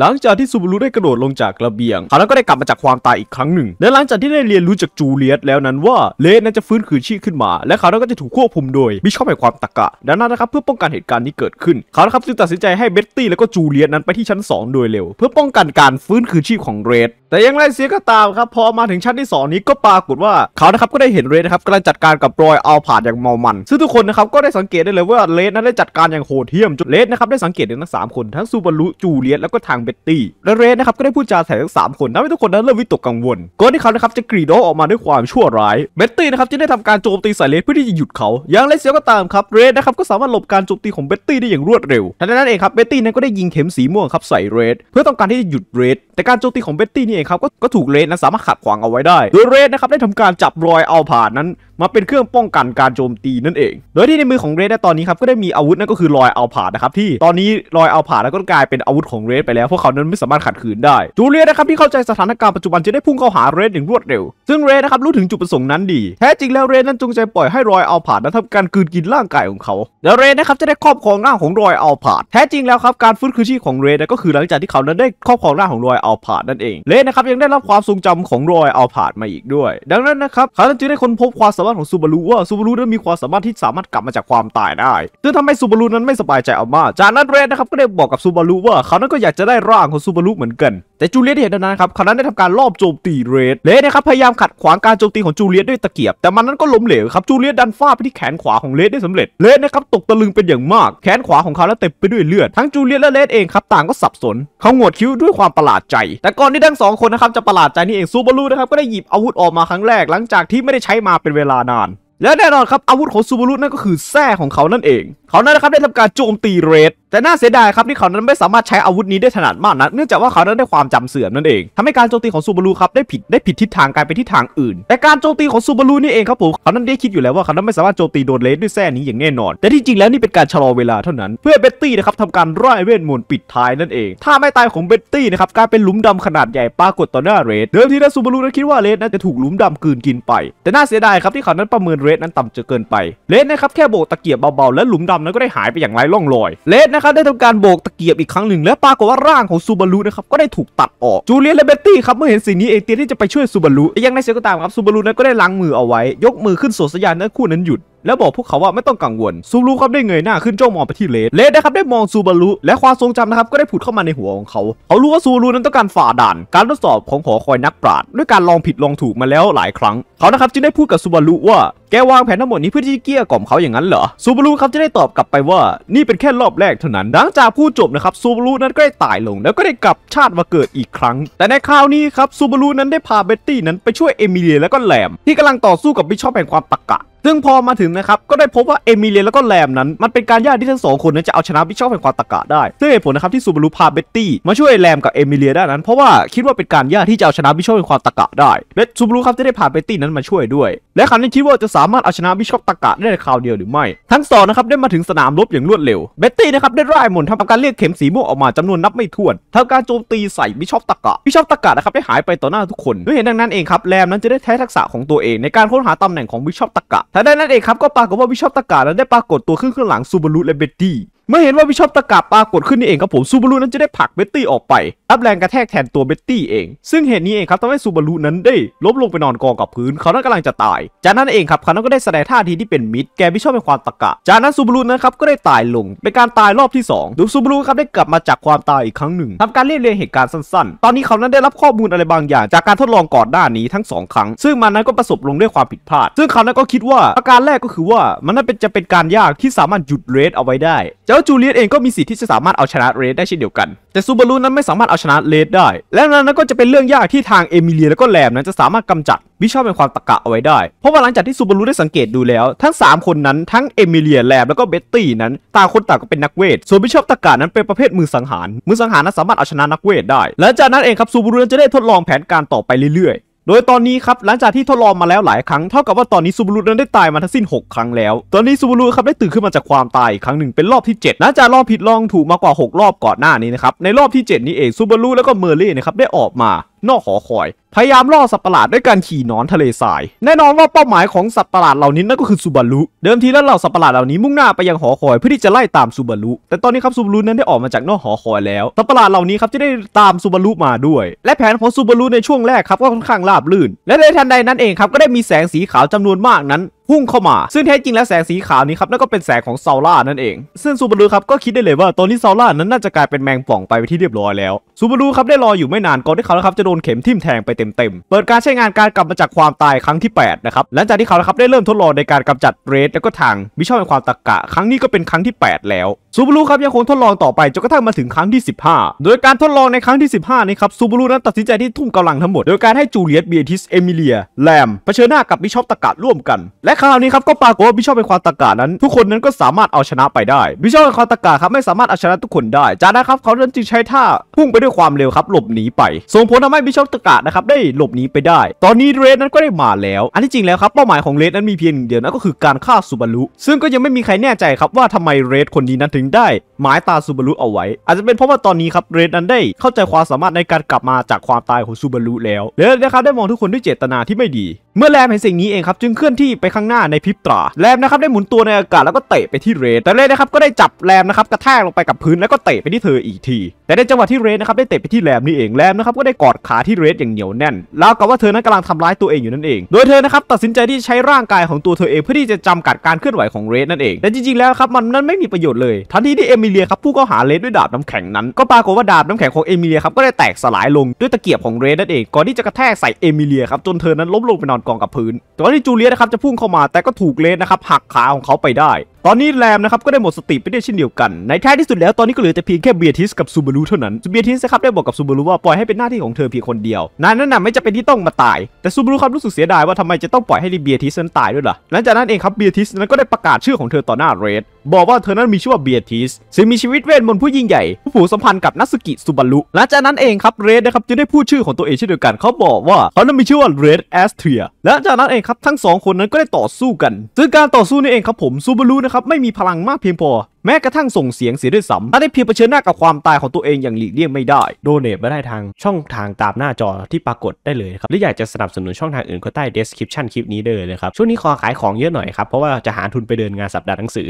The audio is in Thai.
หลังจากที่ซูบูรุได้กระโดดลงจากระเบียงเขาก็ได้กลับมาจากความตายอีกครั้งหนึ่งและหลังจากที่ได้เรียนรู้จากจูเลียตแล้วนั้นว่าเลสนั้นจะฟื้นคืนชีพขึ้นมาและเขาก็จะถูกควบคุมโดยบิชอปแห่งความตรรกะดังนั้นนะครับเพื่อป้องกันเหตุการณ์นี้เกิดขึ้นเขาจึงตัดสินใจให้เบ็ตตี้และก็จูเลียตนั้นไปที่ชั้น2โดยเร็วเพื่อป้องกันการฟื้นคืนชีพของเรดแต่อย่างไรเสียก็ตามครับพอมาถึงชั้นที่2นี้ก็ปรากฏว่าเขาก็ได้เห็นเรดกำลังจัดการกับรอยอัลพาร์ดอย่างเมามันซึ่งทุกคนนะครับก็ได้สังเกตได้เลยว่าเรดนั้นได้จัดการอย่างโหดเหี้ยมจนเรดนะครับได้สังเกตถึงทั้ง3คนทั้งซูบารุจูเลียตแล้วก็ทางเบ็ตตี้และเรดนะครับก็ได้พูดจาใส่ทั้ง3คนทำให้ทุกคนนั้นเริ่มวิตกกังวลก่อนที่เขานะครับจะกรีดร้องออกมาด้วยความชั่วร้ายเบ็ตตี้นะครับจึงได้ทำการโจมตีใส่เรดเพื่อที่จะหยุดเขาอย่างไรเสียก็ตามครับเรดนะครับก็สามารถหลบการโจมตีของเบ็ตตี้ได้อย่างรวดเร็วทันใดนั้นเองครับเบ็ตตี้นั้นก็ได้ยิงเข็มสีม่วงครับใส่เรดเพื่อต้องการที่จะหยุดเรดแต่การโจมตีของเบ็ตตี้นี่เองครับก็ถูกเรดนั้นสามารถขัดขวางเอาไว้ได้โดยเรดนะครับได้ทำการจับรอยอัลพาร์ดนั้นมาเป็นเครื่องป้องกันการโจมตีนั่นเองโดยที่ในมือของเรดตอนนี้ครับก็ได้มีอาวุธนั่นก็คือรอยอัลพาร์ดนะครับที่ตอนนี้รอยอัลพาร์ดแล้วก็กลายเป็นอาวุธของเรดไปแล้วพวกเขานั้นไม่สามารถขัดขืนได้จูเลียตนะครับที่เข้าใจสถานการณ์ปัจจุบันจะได้พุ่งเข้าหาเรดอย่างรวดเร็วซึ่งเรดนะครับรู้ถึงจุดประสงค์นั้นดีแท้จริงแล้วเรดนั้นจงใจปล่อยให้รอยอัลพาร์ดนั้นทำการกลืนกินร่างกายของเขาและเรดนะครับจะได้ครอบครองร่างของรอยอัลพาร์ดแท้จริงแล้วครับการฟื้นคืนชีพของเรดก็คือหลังจากที่เขานั้นได้ครอบครองร่างของรอยอัลพาร์ดนั่นเองเรดนะครับยังได้รับความทรงจำของรอยอัลพาร์ดมาอีกด้วยดังนั้นนะครับเขาจึงได้ค้นพบความสามารถของซูบารุว่าซูบารุนั้นมีความสามารถที่สามารถกลับมาจากความตายได้ซึ่งทำให้ซูบารุนั้นไม่สบายใจเอามากจากนั้นเรดนะครับก็ได้บอกกับซูบารุว่าเขานั้นก็อยากจะได้ร่างของซูบารุเหมือนกันแต่จูเลียตเห็นดังนั้นครับเขานั้นได้ทำการลอบโจมตีเรดนะครับพยายามขัดขวางการโจมตีของจูเลียตด้วยตะเกียบแต่มันนั้นก็ล้มเหลวครับจูเลียตดันฟาดไปที่แขนขวาของเรดได้สำเร็จเรดนะครับตกตะลึงเป็นอย่างมากแขนขวาของเขานั้นเต็มไปด้วยเลือดทั้งจูเลียตและเรดเองครับต่างก็สับสนเขาหงวดคิ้วด้วยความประหลาดใจแต่ก่อนที่ทั้งสองคนนะครับจะประหลาดใจนี่เองซูบารุนะครับก็ได้หยิบอาวุธออกมาครั้งแรกหลังจากที่ไม่ได้ใช้มาเป็นเวลานานและแน่นอนครับอาวุธของซูบารุนั่นก็คือแส้ของเขานั่นเองเขานั้นนะครับได้ทำการโจมตีเรดแต่น่าเสียดายครับที่เขานั้นไม่สามารถใช้อาวุธนี้ได้ถนัดมากนักเนื่องจากว่าเขานั้นได้ความจำเสื่อมนั่นเองทำให้การโจมตีของซูบารุครับได้ผิดทิศทางกลายไปทิศทางอื่นแต่การโจมตีของซูบารุนี่เองครับผมเขานั้นได้คิดอยู่แล้วว่าเขานั้นไม่สามารถโจมตีโดนเรดด้วยแส้นี้อย่างแน่นอนแต่ที่จริงแล้วนี่เป็นการชะลอเวลาเท่านั้นเพื่อเบ็ตตี้นะครับทำการร่ายเวทมนต์ปิดท้ายนั่นเองถ้าไม่ตายของเบ็ตตี้นะครับกลายเป็นหลุมดำขนาดใหญ่ปรากฏต่อหน้าเรดเดิมทีนั้นซูบารุนั้นคิดว่าเรดน่าจะถูกหลุมดำกลืนกินไปแต่น่าเสียดายครับที่เขานั้นประเมินเรดนั้นต่ำจนเกินไปเรดนะครับแค่โบกตะเกียบเบาๆและหลุมดำนั้นก็ได้หายไปอย่างไร้ร่องรอยเรดนะครับได้ทำการโบกตะเกียบอีกครั้งหนึ่งและปรากฏว่าร่างของซูบารุนะครับก็ได้ถูกตัดออกจูเลียตและเบ็ตตี้ครับเมื่อเห็นสิ่งนี้เองเตรียมที่จะไปช่วยซูบารุแต่ยังในเสียก็ตามครับซูบารุนั้นก็ได้ล้างมือเอาไว้ยกมือขึ้นส่งสัญญาณให้คู่นั้นหยุดแล้วบอกพวกเขาว่าไม่ต้องกังวลซูบารุครับได้เงยหน้าขึ้นจ้องมองไปที่เรดนะครับได้มองซูบารุและความทรงจำนะครับก็ได้ผุดเข้ามาในหัวของเขารู้ว่าซูบารุนั้นต้องการฝ่าด่านการทดสอบของหอคอยนักปราชญ์ด้วยการลองผิดลองถูกมาแล้วหลายครั้งเขานะครับจึงได้พูดกับซูบารุว่าแกวางแผนทั้งหมดนี้เพื่อที่จะเกลี้ยกล่อมเขาอย่างนั้นเหรอซูบารุครับจะได้ตอบกลับไปว่านี่เป็นแค่รอบแรกเท่านั้นหลังจากพูดจบนะครับซูบารุนั้นก็ได้ตายลงแล้วก็ได้กลับชาติมาเกิดอีกครั้งแต่ในคราวนี้ครับซูบารุนั้นได้พาเบ็ตตี้นั้นไปช่วยเอมิเลียและก็แลมที่กำลังต่อสู้กับบิชอปแห่งความตรรกะซึ่งพอมาถึงนะครับก็ได้พบว่าเอมิเลียแล้วก็แลมนั้นมันเป็นการยากที่ทั้งสองคนนั้นจะเอาชนะบิชอปแห่งความตรรกะได้ซึ่งเหตุผลนะครับที่ซูบารุพาเบ็ตตี้มาช่วยแลมกับเอมิเลียได้นั้นเพราะว่าคิดว่าเป็นการยากที่จะเอาชนะบิชอปแห่งความตรรกะได้และซูบารุครับจะได้พาเบ็ตตี้นั้นมาช่วยด้วยและเขาคิดว่าจะสามารถเอาชนะบิชอปตรรกะได้ในคราวเดียวหรือไม่ทั้งสองนะครับได้มาถึงสนามรบอย่างรวดเร็วเบ็ตตี้นะครับได้ร่ายมนต์ทำการเรียกเข็มสีม่วงออกมาจำนวนนับไม่ถ้วนทำการโจมตีใส่บิชอปตรรกะนะครับได้หายไปต่อหน้าทุกคนด้วยเหตุนั้นเองครับแลมนั้นจะได้ใช้ทักษะของตัวเองในการค้นหาตำแหน่งของบิชอปตรรกะแต่ได้นั่นเองครับก็ปรากฏว่าบิชอปตรรกะนั้นได้ปรากฏตัวขึ้นข้างหลังซูบารุและเบ็ตตี้เมื่อเห็นว่าบิชอปตรรกะปรากฏขึ้นนี่เองครับผมซูบารุนั้นจะได้ผลักเบ็ตตี้ออกไปรับแรงกระแทกแทนตัวเบ็ตตี้เองซึ่งเหตุนี้เองครับทำให้ซูบารุนั้นได้ล้มลงไปนอนกองกับพื้นเขานั้นกำลังจะตายจากนั้นเองครับเขานั้นก็ได้แสดงท่าทีที่เป็นมิตรแก่บิชอปเป็นความตรรกะจากนั้นซูบารุนั้นครับก็ได้ตายลงเป็นการตายรอบที่2โดยซูบารุครับได้กลับมาจากความตายอีกครั้งหนึ่งทำการเรียบเรียงเหตุการณ์สั้นๆตอนนี้เขานั้นได้รับข้อมูลอะไรบางอย่างจากการทดลองก่อนหน้านี้ทั้ง2ครั้งซึ่งมันนั้นก็ประสบลงด้วยความผิดพลาดซึ่งเขานั้นก็คิดว่าประการแรกก็คือว่ามันนั้นจะเป็นการยากที่สามารถหยุดเรดเอาไว้ได้เจ้าจูเลียตเองก็มีสิทธิ์ที่จะสามารถเอาชนะเรดได้เช่นเดียวกันแต่ซูบารุนั้นไม่สามารถเอาชนะเรดได้และนั้นก็จะเป็นเรื่องยากที่ทางเอมิเลียและก็แลมนั้นจะสามารถกำจัดบิชอปเป็นความตรรกะเอาไว้ได้เพราะว่าหลังจากที่ซูบารุได้สังเกตดูแล้วทั้ง3คนนั้นทั้งเอมิเลียแลมแล้วก็เบ็ตตี้นั้นต่างคนต่างก็เป็นนักเวทส่วนบิชอปตรรกะนั้นเป็นประเภทมือสังหารนั้นสามารถเอาชนะนักเวทได้และจากนั้นเองครับซูบารุจะได้ทดลองแผนการต่อไปเรื่อยโดยตอนนี้ครับหลังจากที่ทดลองมาแล้วหลายครั้งเท่ากับว่าตอนนี้ซูบารุนั้นได้ตายมาทั้งสิ้น6ครั้งแล้วตอนนี้ซูบารุครับได้ตื่นขึ้นมาจากความตายอีกครั้งหนึ่งเป็นรอบที่7หลังจากรอบผิดลองถูกมากว่า6รอบก่อนหน้านี้นะครับในรอบที่7นี้เองซูบารุแล้วก็เมอร์ลี่นะครับได้ออกมา นอกหอคอยพยายามล่อสัตว์ประหลาดด้วยการขี่หนอนทะเลทรายแน่นอนว่าเป้าหมายของสัตว์ประหลาดเหล่านี้นั่นก็คือซูบารุเดิมทีแล้วเหล่าสัตว์ประหลาดเหล่านี้มุ่งหน้าไปยังหอคอยเพื่อที่จะไล่ตามซูบารุแต่ตอนนี้ครับซูบารุนั้นได้ออกมาจากนอกหอคอยแล้วสัตว์ประหลาดเหล่านี้ครับจะได้ตามซูบารุมาด้วยและแผนของซูบารุในช่วงแรกครับก็ค่อนข้างราบรื่นและในทันใดนั้นเองครับก็ได้มีแสงสีขาวจำนวนมากนั้นพุ่งเข้ามาซึ่งแท้จริงแล้วแสงสีขาวนี้ครับนั่นก็เป็นแสงของซาร่านั่นเองซึ่งซูบารุครับก็คิดได้เลยว่าตอนนี้ซาร่านั้นน่าจะกลายเป็นแมงป่องไปที่เรียบร้อยแล้วซูบารุครับได้รออยู่ไม่นานก่อนที่เขาครับจะโดนเข็มทิ่มแทงไปเต็มๆเปิดการใช้งานการกลับมาจากความตายครั้งที่8นะครับหลังจากที่เขาครับได้เริ่มทดลองในการกำจัดเรดและก็ทางมิชชั่นแห่งความตรรกะครั้งนี้ก็เป็นครั้งที่8แล้วซูบารุครับยังคงทดลองต่อไปจนกระทั่งมาถึงครั้งที่15โดยการทดลองในครั้งที่15นี้ครับซูบารุนั้นตัดสินใจที่ทุ่มกำลังทั้งหมดโดยการให้จูเลียต เบติส เอมิเลีย แลมเผชิญหน้ากับมิชชั่นตรรกะร่วมกันและคราวนี้ครับก็ปรากฏว่ามิชชั่นแห่งความตรรกะนั้นทุกคนนั้นก็สามารถเอาชนะไปได้มิชชั่นแห่งความตรรกะครับไม่สามารถเอาชนะทุกคนได้จากนั้นครับเขาจึงใช้ท่าพุ่งไปด้วยความเร็วครับหลบหนีไปส่งผลทำให้มิชชั่นตรรกะนะครับได้หลบหนีไปได้ตอนนี้เรดนั้นก็ได้มาแล้วอันที่จริงแล้วครับเป้าหมายของเรดนั้นมีเพียงเดียวนั่นก็คือการฆ่าซูบารุซึ่งก็ยังไม่มีใครแน่ใจครับว่าทำไมเรดคนนี้นั้นถึงได้หมายตาซูบารุเอาไว้อาจจะเป็นเพราะว่าตอนนี้ครับเรดนั้นได้เข้าใจความสามารถในการกลับมาจากความตายของซูบารุแล้วเรดนะครับได้มองทุกคนด้วยเจตนาที่ไม่ดีเมื่อแรมเห็นสิ่งนี้เองครับจึงเคลื่อนที่ไปข้างหน้าในพริบตาแรมนะครับได้หมุนตัวในอากาศแล้วก็เตะไปที่เรดแต่เรดนะครับก็ได้จับแรมนะครับกระแทกลงไปกับพื้นแล้วก็เตะไปที่เธออีกทีแต่ในจังหวะที่เรดนะครับได้เตะไปที่แรมนี่เองแรมนะครับก็ได้กอดขาที่เรดอย่างเหนียวแน่นแล้วกับว่าเธอนั้นกำลังทำร้ายตัวเองอยู่นั่นเองโดยเธอนะครับตัดสินใจที่ใช้ร่างกายของตัวเธอเองเพื่อที่จะจำกัดการเคลื่อนไหวของเรดนั่นเองแต่จริงๆแล้วครับมันนั้นไม่มีประโยชน์เลยทันทีที่เอมิเลียครับผู้เข้าหาเรดด้วยดาบน้ำแข็งนั้นก็ปรากฏว่าดาบน้ำแข็งของเอมิเลียครับก็ได้แตกสลายลงด้วยตะเกียบของเรดนั่นเองก่อนที่จะกระแทกใส่เอมิเลียครับจนเธอนั้นล้มลงไปนอนกองกับพื้นตอนที่จูเลียตนะครับจะพุ่งเข้ามาแต่ก็ถูกเรดนะครับหักขาของเขาไปได้ตอนนี้แรมนะครับก็ได้หมดสติไปได้เช่นเดียวกันในท้ายที่สุดแล้วตอนนี้ก็เหลือแต่เพียงแค่เบียทิสกับซูบารุเท่านั้นเบียทิสครับได้บอกกับซูบารุว่าปล่อยให้เป็นหน้าที่ของเธอเพียงคนเดียวนายนั้นน่ะไม่จะเป็นที่ต้องมาตายแต่ซูบารุครับรู้สึกเสียดายว่าทำไมจะต้องปล่อยให้เบียทิสนั้นตายด้วยล่ะหลังจากนั้นเองครับเบียทิสนั้นก็ได้ประกาศชื่อของเธอต่อหน้าเรดบอกว่าเธอนั้นมีชื่อว่าเบียทิสซึ่งมีชีวิตเวทมนต์ผู้ยิ่งใหญ่ผู้ผูกสัมพันธ์กับนัตสึกิซูบารุหลังจากนั้นเองครับเรดนะครับจึงได้พูดชื่อของตัวเองเช่นเดียวกันเขาบอกว่าเขานั้นมีชื่อว่าเรดแอสเทียและจากนั้นเองครับทั้ง2คนนั้นก็ได้ต่อสู้กันซึ่งการต่อสู้นี่เองครับผมซูบารุนะครับไม่มีพลังมากเพียงพอแม้กระทั่งส่งเสียงเสียด้วยซ้ำถ้าได้เพียงเผชิญหน้ากับความตายของตัวเองอย่างหลีกเลี่ยงไม่ได้โดเนทมาได้ทางช่องทางตามหน้าจอที่ปรากฏได้เลยครับหรืออยากจะสนับสนุนช่องทางอื่นก็ใต้ description คลิปนี้ได้เลยครับช่วงนี้ขอขายของเยอะหน่อยครับเพราะว่าจะหาทุนไปเดินงานสัปดาห์หนังสือ